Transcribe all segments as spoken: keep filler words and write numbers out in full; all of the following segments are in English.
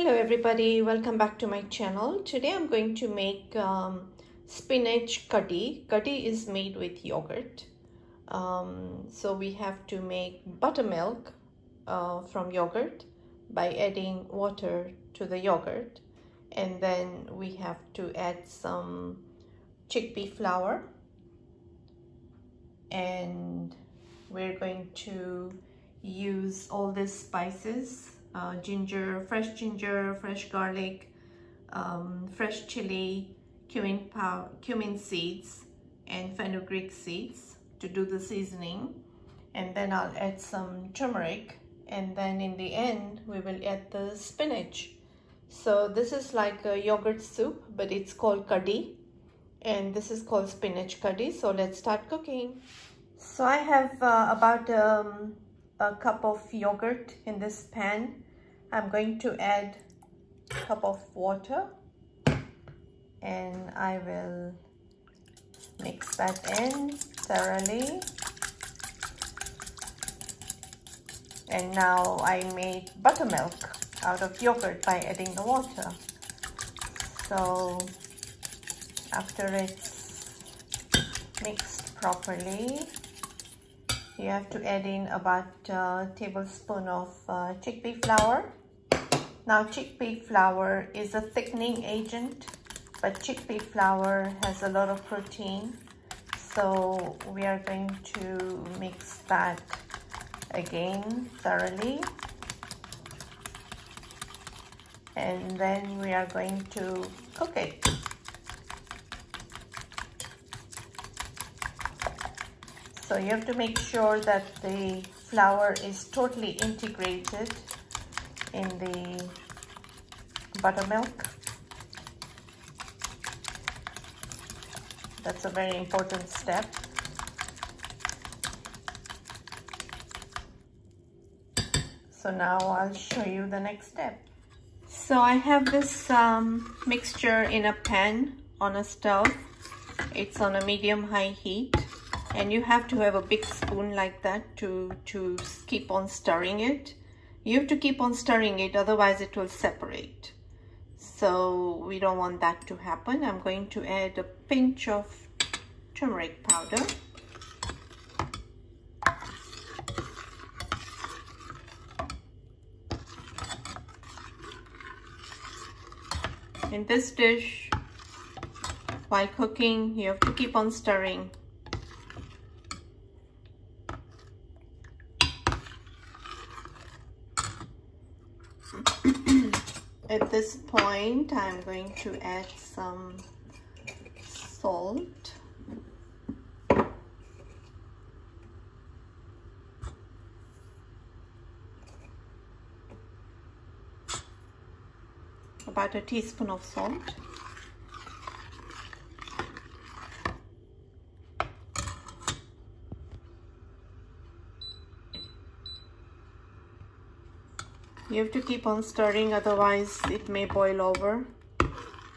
Hello everybody, welcome back to my channel. Today I'm going to make um, spinach curry. Curry is made with yogurt. Um, so we have to make buttermilk uh, from yogurt by adding water to the yogurt. And then we have to add some chickpea flour. And we're going to use all these spices. Uh, ginger, fresh ginger, fresh garlic, um, fresh chili, cumin powder, cumin seeds, and fenugreek seeds to do the seasoning. And then I'll add some turmeric. And then in the end, we will add the spinach. So this is like a yogurt soup, but it's called curry. And this is called spinach curry. So let's start cooking. So I have uh, about... Um, a cup of yogurt in this pan. I'm going to add a cup of water and I will mix that in thoroughly. And now I made buttermilk out of yogurt by adding the water. So after it's mixed properly, you have to add in about a tablespoon of uh, chickpea flour. Now chickpea flour is a thickening agent, but chickpea flour has a lot of protein. So we are going to mix that again thoroughly. And then we are going to cook it. So you have to make sure that the flour is totally integrated in the buttermilk. That's a very important step. So now I'll show you the next step. So I have this um, mixture in a pan on a stove. It's on a medium-high heat. And you have to have a big spoon like that to, to keep on stirring it. You have to keep on stirring it, otherwise it will separate. So we don't want that to happen. I'm going to add a pinch of turmeric powder. In this dish, while cooking, you have to keep on stirring. At this point, I'm going to add some salt. About a teaspoon of salt. You have to keep on stirring, otherwise it may boil over,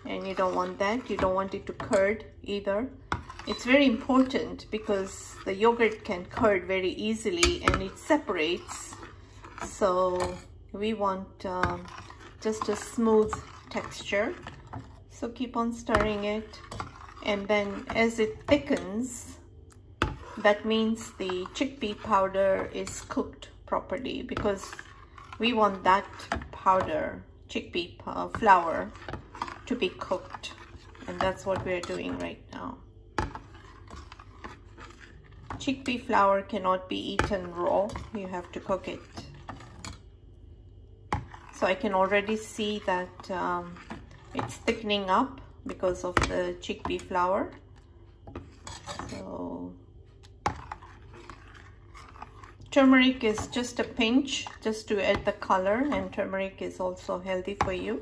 and you don't want that. You don't want it to curd either. It's very important because the yogurt can curd very easily and it separates. So we want uh, just a smooth texture. So keep on stirring it, and then as it thickens, that means the chickpea powder is cooked properly, because we want that powder, chickpea uh, flour, to be cooked. And that's what we're doing right now. Chickpea flour cannot be eaten raw. You have to cook it. So I can already see that um, it's thickening up because of the chickpea flour. So turmeric is just a pinch, just to add the color, and turmeric is also healthy for you.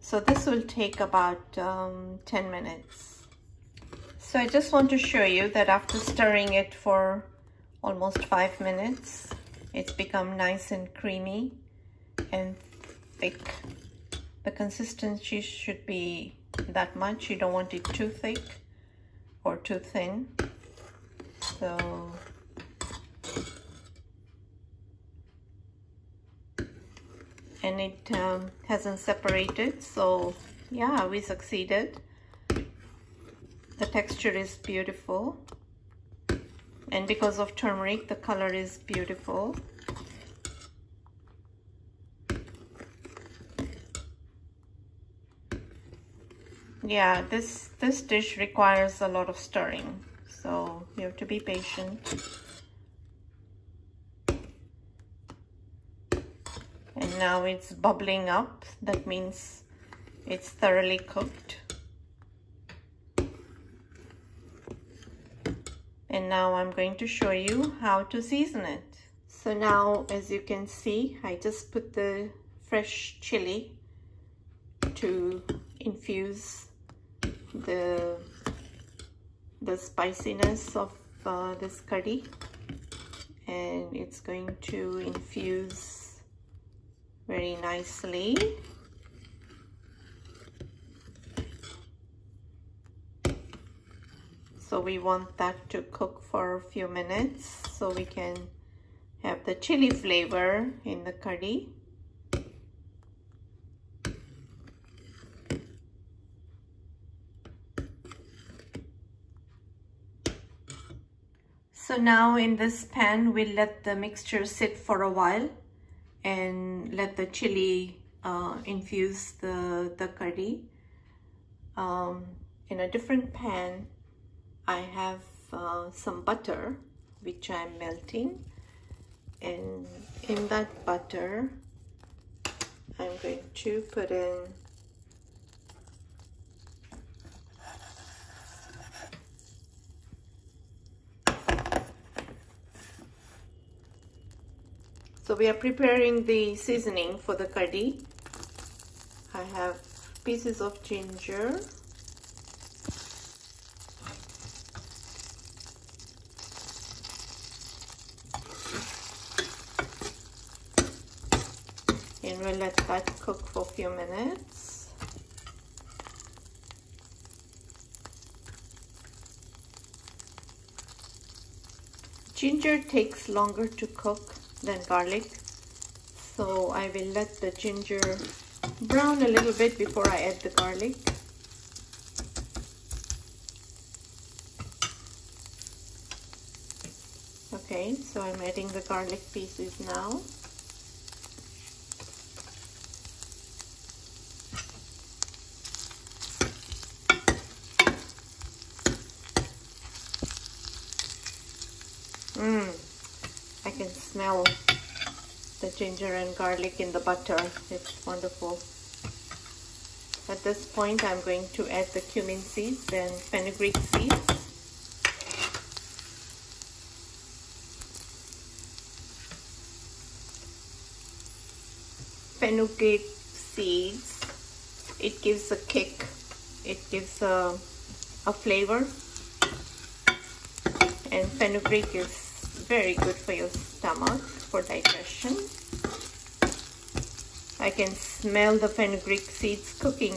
So this will take about um, ten minutes. So I just want to show you that after stirring it for almost five minutes, it's become nice and creamy and thick. The consistency should be that much. You don't want it too thick or too thin. So and it um, hasn't separated. So yeah, we succeeded. The texture is beautiful, and because of turmeric the color is beautiful. Yeah, this this dish requires a lot of stirring, so you have to be patient. And now it's bubbling up. That means it's thoroughly cooked. And now I'm going to show you how to season it. So now, as you can see, I just put the fresh chili to infuse the, the spiciness of uh, this curry. And it's going to infuse very nicely. So we want that to cook for a few minutes so we can have the chili flavor in the curry. So now in this pan, we'll let the mixture sit for a while and let the chili uh, infuse the, the curry. Um, in a different pan, I have uh, some butter which I'm melting, and in that butter I'm going to put in so we are preparing the seasoning for the curry. I have pieces of ginger, and we'll let that cook for a few minutes. Ginger takes longer to cook than garlic, so I will let the ginger brown a little bit before I add the garlic. Okay, so I'm adding the garlic pieces now. Smell the ginger and garlic in the butter. It's wonderful. At this point, I'm going to add the cumin seeds and fenugreek seeds. Fenugreek seeds, it gives a kick, it gives a, a flavor, and fenugreek is very good for your stomach, for digestion. I can smell the fenugreek seeds cooking.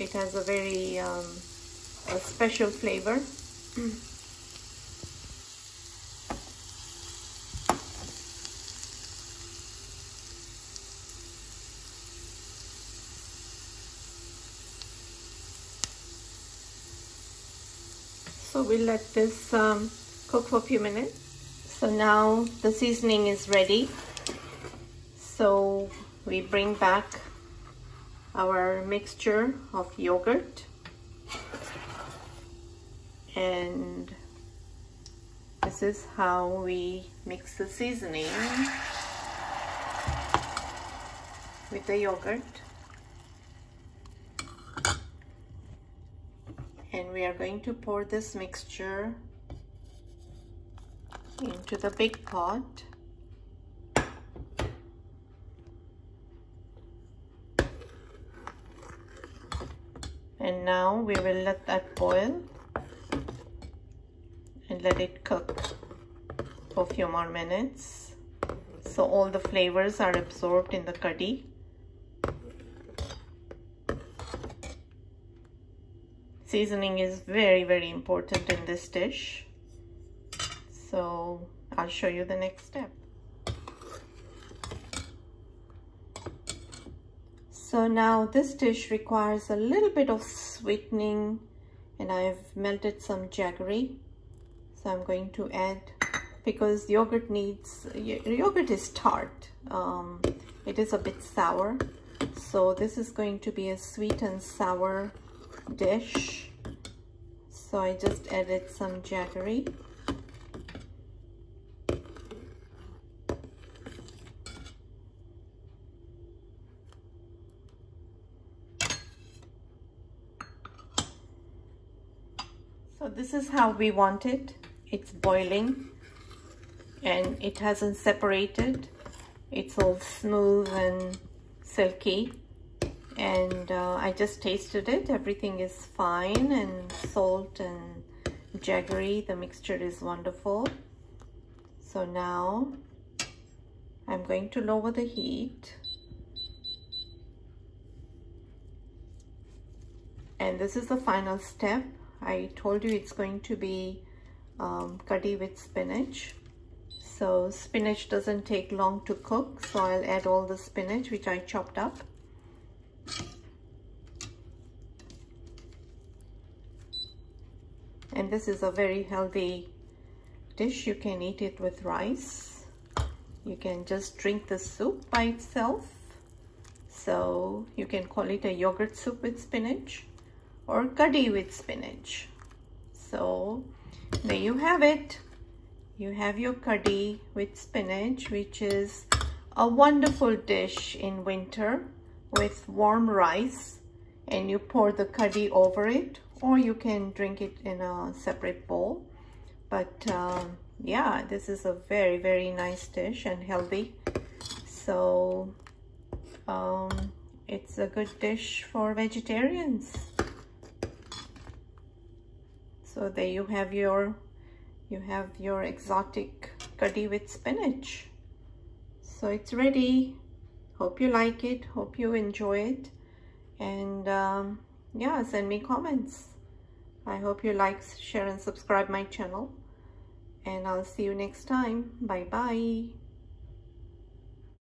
It has a very um, a special flavor. So we'll let this um, cook for a few minutes. So now the seasoning is ready. So we bring back our mixture of yogurt and this is how we mix the seasoning with the yogurt, and we are going to pour this mixture into the big pot. And now we will let that boil and let it cook for a few more minutes, so all the flavors are absorbed in the curry. Seasoning is very, very important in this dish. So I'll show you the next step. So now this dish requires a little bit of sweetening, and I've melted some jaggery. So I'm going to add, because yogurt needs, yogurt is tart, um, it is a bit sour. So this is going to be a sweet and sour dish. So I just added some jaggery. So this is how we want it. It's boiling and it hasn't separated. It's all smooth and silky, and uh, I just tasted it. Everything is fine, and salt and jaggery, the mixture is wonderful. So now I'm going to lower the heat, and this is the final step. I told you it's going to be um, curry with spinach. So spinach doesn't take long to cook, so I'll add all the spinach which I chopped up. And this is a very healthy dish. You can eat it with rice. You can just drink the soup by itself. So you can call it a yogurt soup with spinach, or curry with spinach. So there you have it. You have your curry with spinach, which is a wonderful dish in winter with warm rice, and you pour the curry over it, or you can drink it in a separate bowl. But um, yeah, this is a very, very nice dish and healthy. So um, it's a good dish for vegetarians. So there you have your you have your exotic curry with spinach. So it's ready. Hope you like it. Hope you enjoy it. And um, yeah, send me comments. I hope you like, share and subscribe my channel. And I'll see you next time. Bye bye.